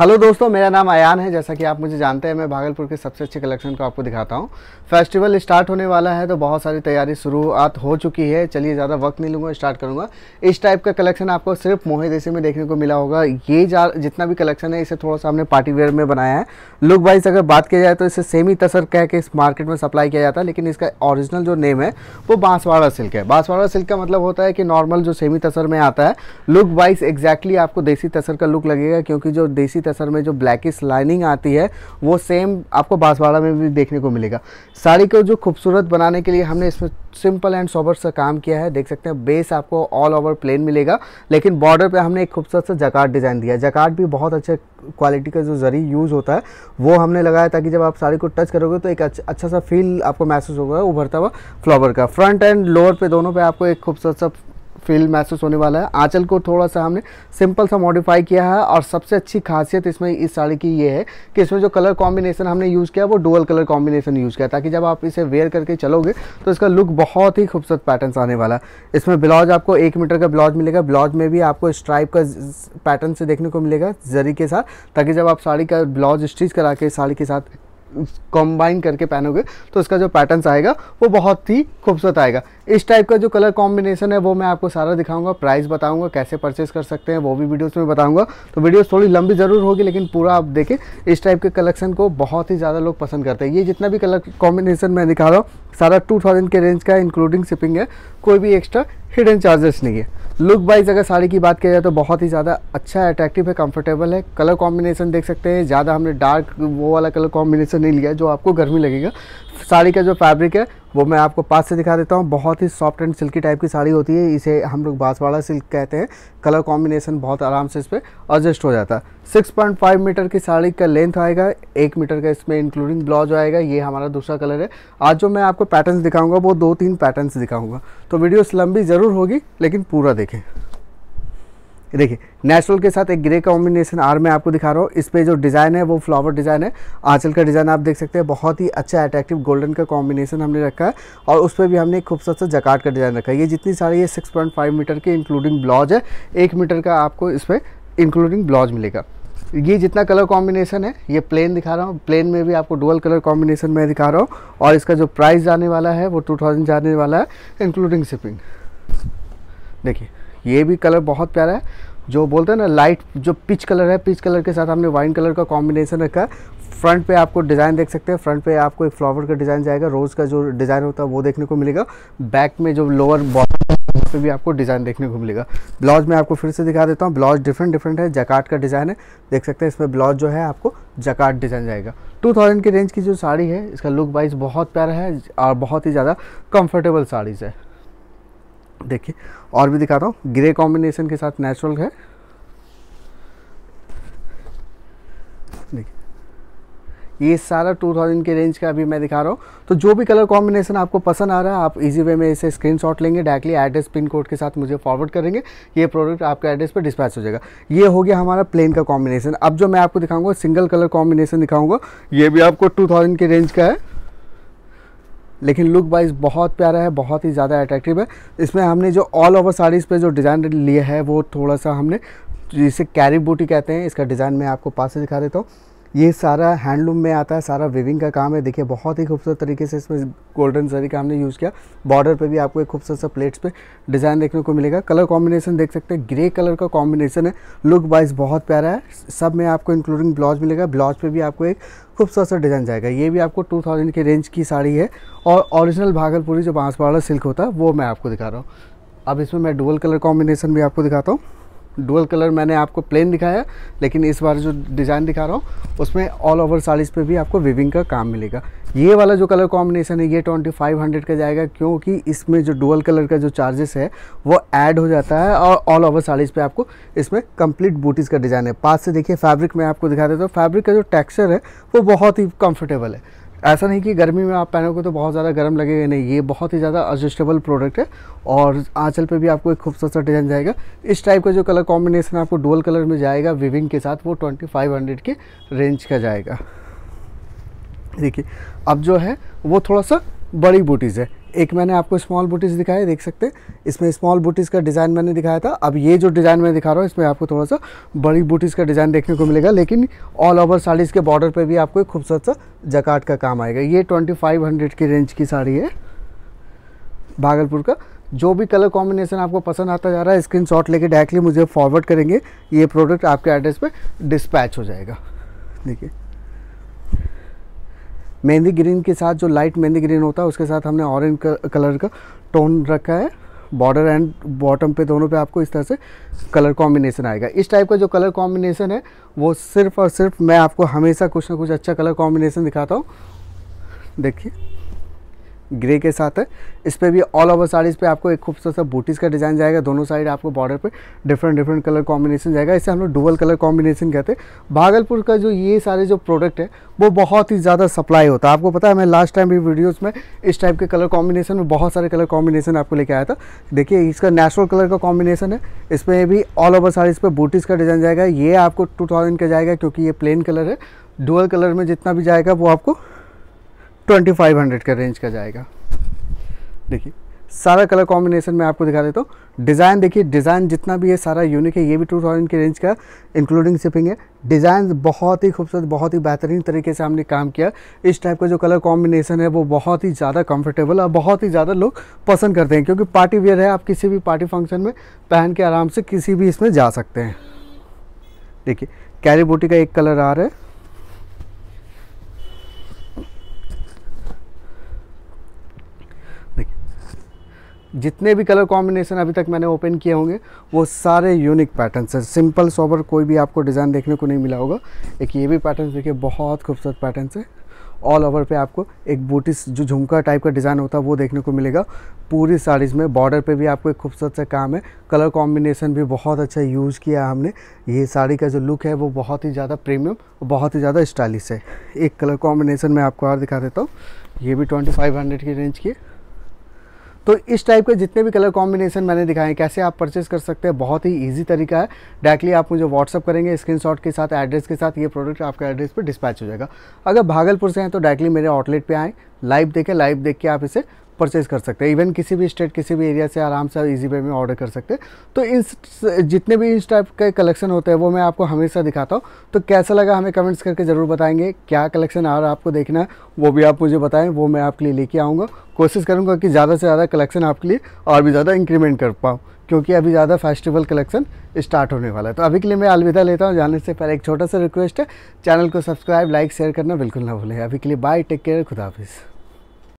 Hello दोस्तों, मेरा नाम आयान है। जैसा कि आप मुझे जानते हैं, मैं भागलपुर के सबसे अच्छे कलेक्शन को आपको दिखाता हूं। फेस्टिवल स्टार्ट होने वाला है तो बहुत सारी तैयारी शुरुआत हो चुकी है। चलिए ज़्यादा वक्त नहीं लूँगा, स्टार्ट करूँगा। इस टाइप का कलेक्शन आपको सिर्फ मोहे देसी में देखने को मिला होगा। ये जितना भी कलेक्शन है इसे थोड़ा सा हमने पार्टीवेयर में बनाया है। लुक वाइज अगर बात किया जाए तो इसे सेमी तसर कह के इस मार्केट में सप्लाई किया जाता है, लेकिन इसका ओरिजिनल जो नेम है वो बांसवाड़ा सिल्क है। बांसवाड़ा सिल्क का मतलब होता है कि नॉर्मल जो सेमी तसर में आता है, लुक वाइज एग्जैक्टली आपको देसी तसर का लुक लगेगा, क्योंकि जो देसी तसर में जो ब्लैकिश लाइनिंग आती है वो सेम आपको बांसवाड़ा में भी देखने को मिलेगा। साड़ी को जो खूबसूरत बनाने के लिए हमने इसमें सिंपल एंड सोबर सा काम किया है। देख सकते हैं बेस आपको ऑल ओवर प्लेन मिलेगा, लेकिन बॉर्डर पे हमने एक खूबसूरत सा जकार्ड डिज़ाइन दिया। जकार्ड भी बहुत अच्छे क्वालिटी का जो जरी यूज़ होता है वो हमने लगाया, ताकि जब आप साड़ी को टच करोगे तो एक अच्छा सा फील आपको महसूस होगा उभरता हुआ फ्लावर का। फ्रंट एंड लोअर पे दोनों पे आपको एक खूबसूरत सा फील महसूस होने वाला है। आंचल को थोड़ा सा हमने सिंपल सा मॉडिफाई किया है, और सबसे अच्छी खासियत इसमें इस साड़ी की ये है कि इसमें जो कलर कॉम्बिनेशन हमने यूज़ किया वो डुअल कलर कॉम्बिनेशन यूज़ किया, ताकि जब आप इसे वेयर करके चलोगे तो इसका लुक बहुत ही खूबसूरत पैटर्न आने वाला है। इसमें ब्लाउज आपको 1 मीटर का ब्लाउज मिलेगा। ब्लाउज में भी आपको स्ट्राइप का पैटर्न से देखने को मिलेगा जरी के साथ, ताकि जब आप साड़ी का ब्लाउज स्टिच करा के साड़ी के साथ कंबाइन करके पहनोगे तो इसका जो पैटर्न्स आएगा वो बहुत ही खूबसूरत आएगा। इस टाइप का जो कलर कॉम्बिनेशन है वो मैं आपको सारा दिखाऊंगा, प्राइस बताऊंगा, कैसे परचेस कर सकते हैं वो भी वीडियोस में बताऊंगा। तो वीडियोस थोड़ी लंबी ज़रूर होगी, लेकिन पूरा आप देखें। इस टाइप के कलेक्शन को बहुत ही ज़्यादा लोग पसंद करते हैं। ये जितना भी कलर कॉम्बिनेशन मैं दिखा रहा हूँ सारा 2000 के रेंज का इंक्लूडिंग शिपिंग है, कोई भी एक्स्ट्रा हिडन चार्जेस नहीं है। लुक वाइज अगर साड़ी की बात किया जाए तो बहुत ही ज़्यादा अच्छा अट्रैक्टिव है, कंफर्टेबल है। कलर कॉम्बिनेशन देख सकते हैं, ज़्यादा हमने डार्क वो वाला कलर कॉम्बिनेशन नहीं लिया जो आपको गर्मी लगेगा। साड़ी का जो फैब्रिक है वो मैं आपको पास से दिखा देता हूँ। बहुत ही सॉफ्ट एंड सिल्की टाइप की साड़ी होती है, इसे हम लोग बांसवाड़ा सिल्क कहते हैं। कलर कॉम्बिनेशन बहुत आराम से इस पर एडजस्ट हो जाता है। 6.5 मीटर की साड़ी का लेंथ आएगा, 1 मीटर का इसमें इंक्लूडिंग ब्लाउज आएगा। ये हमारा दूसरा कलर है। आज जो मैं आपको पैटर्न्स दिखाऊंगा वो 2-3 पैटर्न्स दिखाऊंगा, तो वीडियोस लंबी ज़रूर होगी लेकिन पूरा देखें। देखिए नेचुरल के साथ एक ग्रे कॉम्बिनेशन आर्म में आपको दिखा रहा हूँ। इस पर जो डिज़ाइन है वो फ्लावर डिज़ाइन है। आंचल का डिज़ाइन आप देख सकते हैं, बहुत ही अच्छा अट्रैक्टिव गोल्डन का कॉम्बिनेशन हमने रखा है, और उस पर भी हमने एक खूबसूरत सा जकार्ड का डिज़ाइन रखा है। ये जितनी साड़ी है 6.5 मीटर की इंक्लूडिंग ब्लाउज है, 1 मीटर का आपको इस पर इंक्लूडिंग ब्लाउज मिलेगा। ये जितना कलर कॉम्बिनेशन है ये प्लेन दिखा रहा हूँ, प्लेन में भी आपको डुअल कलर कॉम्बिनेशन में दिखा रहा हूँ, और इसका जो प्राइस जाने वाला है वो 2000 जाने वाला है इंक्लूडिंग शिपिंग। देखिए ये भी कलर बहुत प्यारा है, जो बोलते हैं ना लाइट जो पिच कलर है, पिच कलर के साथ हमने वाइन कलर का कॉम्बिनेशन रखा है। फ्रंट पे आपको डिज़ाइन देख सकते हैं, फ्रंट पे आपको एक फ्लावर का डिज़ाइन जाएगा, रोज़ का जो डिज़ाइन होता है वो देखने को मिलेगा। बैक में जो लोअर बॉटम पे भी आपको डिज़ाइन देखने को मिलेगा। ब्लाउज में आपको फिर से दिखा देता हूँ, ब्लाउज डिफरेंट है, जकार्ड का डिज़ाइन है। देख सकते हैं इसमें ब्लाउज जो है आपको जकार्ड डिज़ाइन जाएगा। 2000 की रेंज की जो साड़ी है इसका लुक वाइज बहुत प्यारा है, और बहुत ही ज़्यादा कंफर्टेबल साड़ीज़ है। देखिए और भी दिखाता हूँ, ग्रे कॉम्बिनेशन के साथ नेचुरल है। देखिए ये सारा 2000 के रेंज का अभी मैं दिखा रहा हूँ। तो जो भी कलर कॉम्बिनेशन आपको पसंद आ रहा है आप इजी वे में इसे स्क्रीनशॉट लेंगे, डायरेक्टली एड्रेस पिन कोड के साथ मुझे फॉरवर्ड करेंगे, ये प्रोडक्ट आपके एड्रेस पर डिस्पैच हो जाएगा। ये हो गया हमारा प्लेन का कॉम्बिनेशन। अब जो मैं आपको दिखाऊंगा सिंगल कलर कॉम्बिनेशन दिखाऊंगा, ये भी आपको 2000 के रेंज का है, लेकिन लुक वाइज बहुत प्यारा है, बहुत ही ज़्यादा अट्रैक्टिव है। इसमें हमने जो ऑल ओवर साड़ीज़ पे जो डिज़ाइन लिया है वो थोड़ा सा हमने जिसे कैरी बूटी कहते हैं, इसका डिज़ाइन मैं आपको पास से दिखा देता हूँ। ये सारा हैंडलूम में आता है, सारा वीविंग का काम है। देखिए बहुत ही खूबसूरत तरीके से इसमें गोल्डन जरी का हमने यूज़ किया। बॉर्डर पे भी आपको एक खूबसूरत सा प्लेट्स पे डिज़ाइन देखने को मिलेगा। कलर कॉम्बिनेशन देख सकते हैं, ग्रे कलर का कॉम्बिनेशन है, लुक वाइज बहुत प्यारा है। सब में आपको इंक्लूडिंग ब्लाउज मिलेगा, ब्लाउज पे भी आपको एक खूबसूरत सा डिज़ाइन जाएगा। ये भी आपको 2000 के रेंज की साड़ी है, और ओरिजिनल भागलपुरी जो बांसवाड़ा सिल्क होता है वो मैं आपको दिखा रहा हूँ। अब इसमें मैं डुअल कलर कॉम्बिनेशन भी आपको दिखाता हूँ। डुअल कलर मैंने आपको प्लेन दिखाया, लेकिन इस बार जो डिज़ाइन दिखा रहा हूँ उसमें ऑल ओवर साड़ीज़ पे भी आपको वीविंग का काम मिलेगा। ये वाला जो कलर कॉम्बिनेशन है ये 2500 का जाएगा, क्योंकि इसमें जो डुअल कलर का जो चार्जेस है वो ऐड हो जाता है, और ऑल ओवर साड़ीज़ पे आपको इसमें कंप्लीट बूटीज़ का डिज़ाइन है। पास से देखिए फैब्रिक मैं आपको दिखा देता हूँ। फैब्रिक का जो टेक्स्चर है वो बहुत ही कंफर्टेबल है, ऐसा नहीं कि गर्मी में आप पहनोगे तो बहुत ज़्यादा गर्म लगेगा, नहीं। ये बहुत ही ज़्यादा एडजस्टेबल प्रोडक्ट है, और आंचल पे भी आपको एक खूबसूरत सा डिज़ाइन जाएगा। इस टाइप का जो कलर कॉम्बिनेशन आपको डुअल कलर में जाएगा विविंग के साथ वो 2500 के रेंज का जाएगा। देखिए अब जो है वो थोड़ा सा बड़ी बूटीज़ है। एक मैंने आपको स्मॉल बूटीज़ दिखाया, देख सकते हैं इसमें स्मॉल बूटीज़ का डिज़ाइन मैंने दिखाया था। अब ये जो डिज़ाइन मैं दिखा रहा हूँ इसमें आपको थोड़ा सा बड़ी बूटीज़ का डिज़ाइन देखने को मिलेगा, लेकिन ऑल ओवर साड़ीज़ के बॉर्डर पे भी आपको एक खूबसूरत सा जकार्ड का काम आएगा। ये 2500 की रेंज की साड़ी है भागलपुर का। जो भी कलर कॉम्बिनेशन आपको पसंद आता जा रहा है स्क्रीनशॉट लेके डायरेक्टली मुझे फॉरवर्ड करेंगे, ये प्रोडक्ट आपके एड्रेस पर डिस्पैच हो जाएगा। देखिए मेहंदी ग्रीन के साथ, जो लाइट मेहंदी ग्रीन होता है उसके साथ हमने ऑरेंज कलर का टोन रखा है। बॉर्डर एंड बॉटम पे दोनों पे आपको इस तरह से कलर कॉम्बिनेशन आएगा। इस टाइप का जो कलर कॉम्बिनेशन है वो सिर्फ और सिर्फ मैं आपको हमेशा कुछ ना कुछ अच्छा कलर कॉम्बिनेशन दिखाता हूँ। देखिए ग्रे के साथ है, इस पर भी ऑल ओवर साड़ीज़ पे आपको एक खूबसूरत सा बूटीज़ का डिज़ाइन जाएगा। दोनों साइड आपको बॉर्डर पे डिफरेंट डिफरेंट कलर कॉम्बिनेशन जाएगा, इसे हम लोग डुअल कलर कॉम्बिनेशन कहते हैं। भागलपुर का जो ये सारे जो प्रोडक्ट है वो बहुत ही ज़्यादा सप्लाई होता है। आपको पता है मैं लास्ट टाइम भी वीडियोज़ में इस टाइप के कलर कॉम्बिनेशन में बहुत सारे कलर कॉम्बिनेशन आपको लेके आया था। देखिए इसका नेचुरल कलर का कॉम्बिनेशन है, इसमें भी ऑल ओवर साड़ीज़ पर बूटीज़ का डिज़ाइन जाएगा। ये आपको 2000 का जाएगा क्योंकि ये प्लेन कलर है। डुअल कलर में जितना भी जाएगा वो आपको 2500 का रेंज का जाएगा। देखिए सारा कलर कॉम्बिनेशन मैं आपको दिखा देता हूँ। डिज़ाइन देखिए, डिज़ाइन जितना भी है सारा यूनिक है। ये भी 2000 के रेंज का इंक्लूडिंग शिपिंग है। डिज़ाइन बहुत ही खूबसूरत, बहुत ही बेहतरीन तरीके से हमने काम किया। इस टाइप का जो कलर कॉम्बिनेशन है वो बहुत ही ज़्यादा कंफर्टेबल और बहुत ही ज़्यादा लोग पसंद करते हैं क्योंकि पार्टी वेयर है। आप किसी भी पार्टी फंक्शन में पहन के आराम से किसी भी इसमें जा सकते हैं। देखिए कैरी बूटी का एक कलर आ रहा है, जितने भी कलर कॉम्बिनेशन अभी तक मैंने ओपन किए होंगे वो सारे यूनिक पैटर्न्स हैं। सिंपल सोबर कोई भी आपको डिज़ाइन देखने को नहीं मिला होगा। एक ये भी पैटर्न देखिए, बहुत खूबसूरत पैटर्न्स है। ऑल ओवर पे आपको एक बूटीस जो झुमका टाइप का डिज़ाइन होता है वो देखने को मिलेगा पूरी साड़ीज़ में। बॉर्डर पे भी आपको एक खूबसूरत सा काम है। कलर कॉम्बिनेशन भी बहुत अच्छा यूज़ किया हमने। ये साड़ी का जो लुक है वो बहुत ही ज़्यादा प्रीमियम, बहुत ही ज़्यादा स्टाइलिश है। एक कलर कॉम्बिनेशन मैं आपको और दिखा देता हूँ, ये भी 2500 की रेंज की। तो इस टाइप के जितने भी कलर कॉम्बिनेशन मैंने दिखाए कैसे आप परचेस कर सकते हैं, बहुत ही इजी तरीका है। डायरेक्टली आप मुझे व्हाट्सअप करेंगे स्क्रीनशॉट के साथ, एड्रेस के साथ, ये प्रोडक्ट आपके एड्रेस पर डिस्पैच हो जाएगा। अगर भागलपुर से हैं तो डायरेक्टली मेरे आउटलेट पे आएँ, लाइव देख के आप इसे परचेस कर सकते हैं। इवन किसी भी स्टेट, किसी भी एरिया से आराम से इजी वे में ऑर्डर कर सकते हैं। तो इन जितने भी इस टाइप के कलेक्शन होते हैं वो मैं आपको हमेशा दिखाता हूँ। तो कैसा लगा हमें कमेंट्स करके ज़रूर बताएंगे। क्या कलेक्शन और आपको देखना है वो भी आप मुझे बताएं, वो मैं आपके लिए लेके आऊँगा। कोशिश करूँगा कि ज़्यादा से ज़्यादा कलेक्शन आपके लिए और भी ज़्यादा इंक्रीमेंट कर पाऊँ क्योंकि अभी ज़्यादा फेस्टिवल कलेक्शन स्टार्ट होने वाला है। तो अभी के लिए मैं अलविदा लेता हूँ। जाने से पहले एक छोटा सा रिक्वेस्ट है, चैनल को सब्सक्राइब, लाइक, शेयर करना बिल्कुल ना भूलें। अभी के लिए बाय, टेक केयर, खुदा हाफिज़।